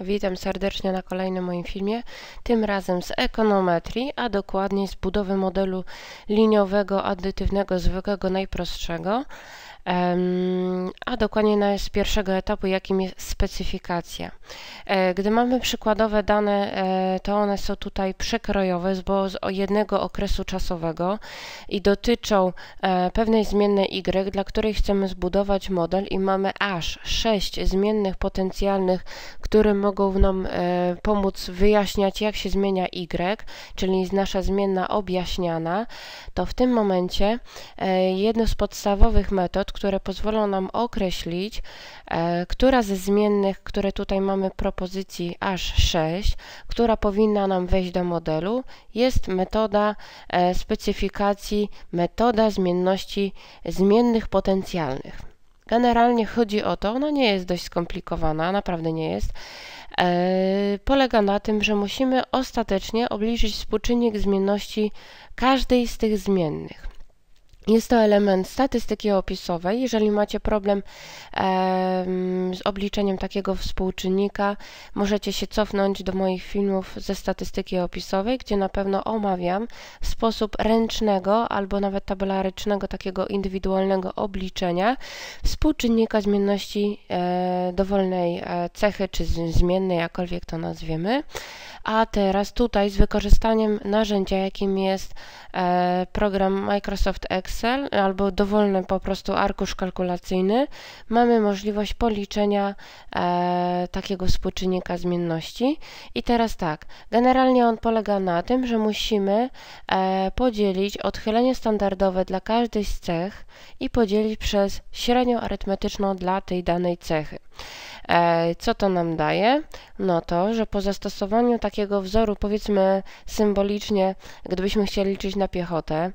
Witam serdecznie na kolejnym moim filmie, tym razem z ekonometrii, a dokładniej z budowy modelu liniowego, adytywnego, zwykłego, najprostszego, a dokładnie z pierwszego etapu, jakim jest specyfikacja. Gdy mamy przykładowe dane, to one są tutaj przekrojowe, bo z jednego okresu czasowego i dotyczą pewnej zmiennej y, dla której chcemy zbudować model i mamy aż 6 zmiennych potencjalnych, które mogą nam pomóc wyjaśniać, jak się zmienia y, czyli nasza zmienna objaśniana, to w tym momencie jedno z podstawowych metod, które pozwolą nam określić, która ze zmiennych, które tutaj mamy propozycji aż 6, która powinna nam wejść do modelu, jest metoda specyfikacji, metoda zmienności zmiennych potencjalnych. Generalnie chodzi o to, ona nie jest dość skomplikowana, naprawdę nie jest. Polega na tym, że musimy ostatecznie obliczyć współczynnik zmienności każdej z tych zmiennych. Jest to element statystyki opisowej. Jeżeli macie problem z obliczeniem takiego współczynnika, możecie się cofnąć do moich filmów ze statystyki opisowej, gdzie na pewno omawiam w sposób ręcznego albo nawet tabelarycznego, takiego indywidualnego obliczenia współczynnika zmienności dowolnej cechy czy zmiennej, jakkolwiek to nazwiemy. A teraz tutaj z wykorzystaniem narzędzia, jakim jest program Microsoft Excel albo dowolny po prostu arkusz kalkulacyjny, mamy możliwość policzenia takiego współczynnika zmienności. I teraz tak, generalnie on polega na tym, że musimy podzielić odchylenie standardowe dla każdej z cech i podzielić przez średnią arytmetyczną dla tej danej cechy. Co to nam daje? No to, że po zastosowaniu takiego wzoru, powiedzmy symbolicznie, gdybyśmy chcieli liczyć na piechotę,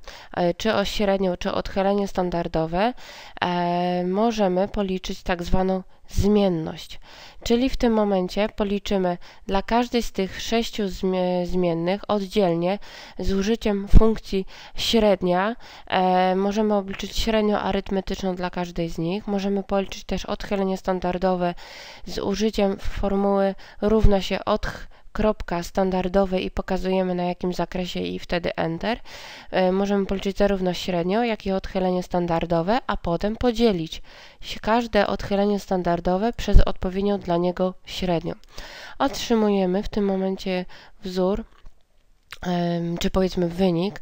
czy o średnią, czy odchylenie standardowe, możemy policzyć tak zwaną zmienność. Czyli w tym momencie policzymy dla każdej z tych 6 zmiennych oddzielnie z użyciem funkcji średnia. Możemy obliczyć średnią arytmetyczną dla każdej z nich. Możemy policzyć też odchylenie standardowe z użyciem formuły równa się kropka standardowe i pokazujemy, na jakim zakresie, i wtedy Enter. Możemy policzyć zarówno średnią, jak i odchylenie standardowe, a potem podzielić każde odchylenie standardowe przez odpowiednią dla niego średnią. Otrzymujemy w tym momencie wzór, czy powiedzmy wynik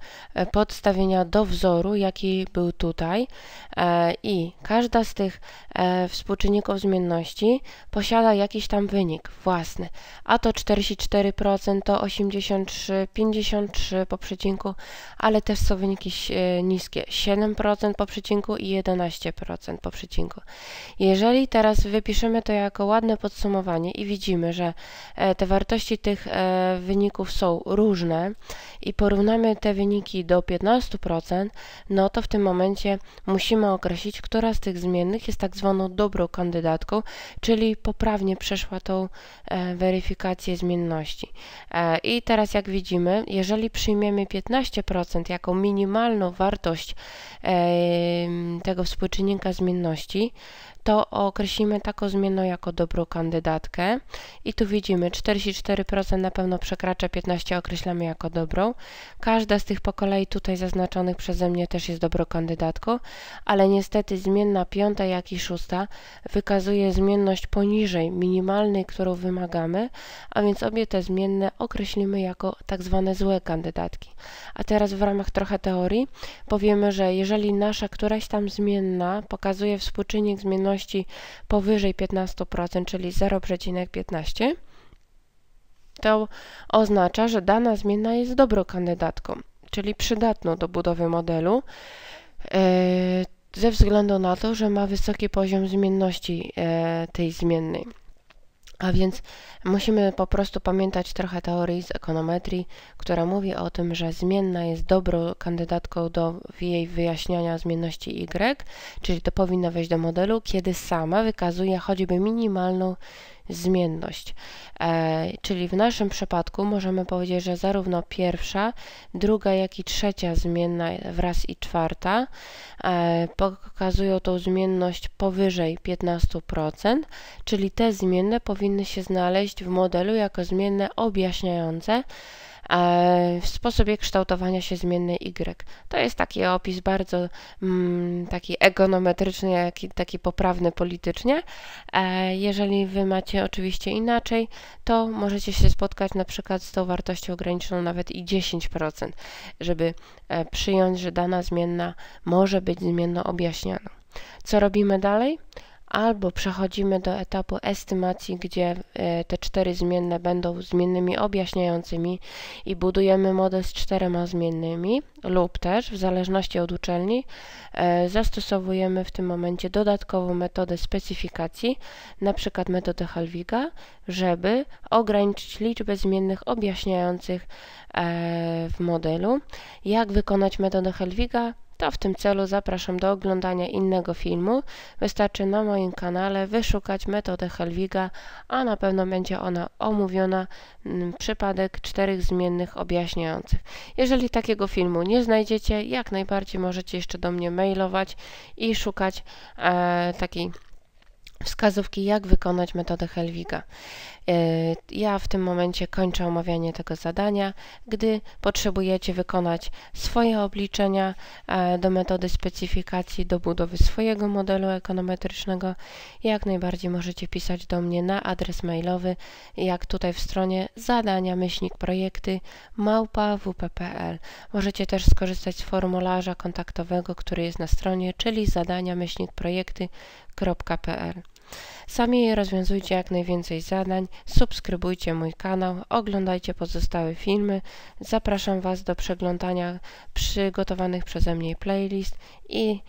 podstawienia do wzoru, jaki był tutaj, i każda z tych współczynników zmienności posiada jakiś tam wynik własny, a to 44%, to 83%, 53% po przecinku, ale też są wyniki niskie, 7% po przecinku i 11% po przecinku. Jeżeli teraz wypiszemy to jako ładne podsumowanie i widzimy, że te wartości tych wyników są różne, i porównamy te wyniki do 15%, no to w tym momencie musimy określić, która z tych zmiennych jest tak zwaną dobrą kandydatką, czyli poprawnie przeszła tą weryfikację zmienności. I teraz jak widzimy, jeżeli przyjmiemy 15% jako minimalną wartość tego współczynnika zmienności, to określimy taką zmienną jako dobrą kandydatkę i tu widzimy 44% na pewno przekracza 15, określamy jako dobrą. Każda z tych po kolei tutaj zaznaczonych przeze mnie też jest dobrą kandydatką, ale niestety zmienna 5, jak i 6 wykazuje zmienność poniżej minimalnej, którą wymagamy, a więc obie te zmienne określimy jako tak zwane złe kandydatki. A teraz w ramach trochę teorii powiemy, że jeżeli nasza któraś tam zmienna pokazuje współczynnik zmienności powyżej 15%, czyli 0,15, to oznacza, że dana zmienna jest dobrą kandydatką, czyli przydatną do budowy modelu, ze względu na to, że ma wysoki poziom zmienności tej zmiennej. A więc musimy po prostu pamiętać trochę teorii z ekonometrii, która mówi o tym, że zmienna jest dobrą kandydatką do jej wyjaśniania zmienności y, czyli to powinno wejść do modelu, kiedy sama wykazuje choćby minimalną zmienność. Czyli w naszym przypadku możemy powiedzieć, że zarówno pierwsza, druga, jak i trzecia zmienna wraz i czwarta pokazują tą zmienność powyżej 15%, czyli te zmienne powinny się znaleźć w modelu jako zmienne objaśniające w sposobie kształtowania się zmiennej Y. To jest taki opis bardzo taki egonometryczny, jak i taki poprawny politycznie. Jeżeli Wy macie oczywiście inaczej, to możecie się spotkać na przykład z tą wartością graniczną nawet i 10%, żeby przyjąć, że dana zmienna może być zmienną objaśnianą. Co robimy dalej? Albo przechodzimy do etapu estymacji, gdzie te cztery zmienne będą zmiennymi objaśniającymi i budujemy model z czterema zmiennymi, lub też, w zależności od uczelni, zastosowujemy w tym momencie dodatkową metodę specyfikacji, na przykład metodę Helwiga, żeby ograniczyć liczbę zmiennych objaśniających w modelu. Jak wykonać metodę Helwiga? To w tym celu zapraszam do oglądania innego filmu. Wystarczy na moim kanale wyszukać metodę Helwiga, a na pewno będzie ona omówiona, przypadek czterech zmiennych objaśniających. Jeżeli takiego filmu nie znajdziecie, jak najbardziej możecie jeszcze do mnie mailować i szukać takiej wskazówki, jak wykonać metodę Helwiga. Ja w tym momencie kończę omawianie tego zadania. Gdy potrzebujecie wykonać swoje obliczenia do metody specyfikacji, do budowy swojego modelu ekonometrycznego, jak najbardziej możecie pisać do mnie na adres mailowy, jak tutaj w stronie zadania-projekty@wp.pl. Możecie też skorzystać z formularza kontaktowego, który jest na stronie, czyli zadania-projekty.pl. Sami rozwiązujcie jak najwięcej zadań, subskrybujcie mój kanał, oglądajcie pozostałe filmy, zapraszam Was do przeglądania przygotowanych przeze mnie playlist i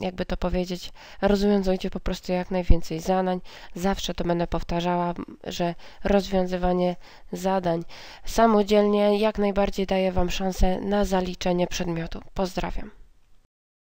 jakby to powiedzieć, rozwiązujcie po prostu jak najwięcej zadań. Zawsze to będę powtarzała, że rozwiązywanie zadań samodzielnie jak najbardziej daje Wam szansę na zaliczenie przedmiotu. Pozdrawiam.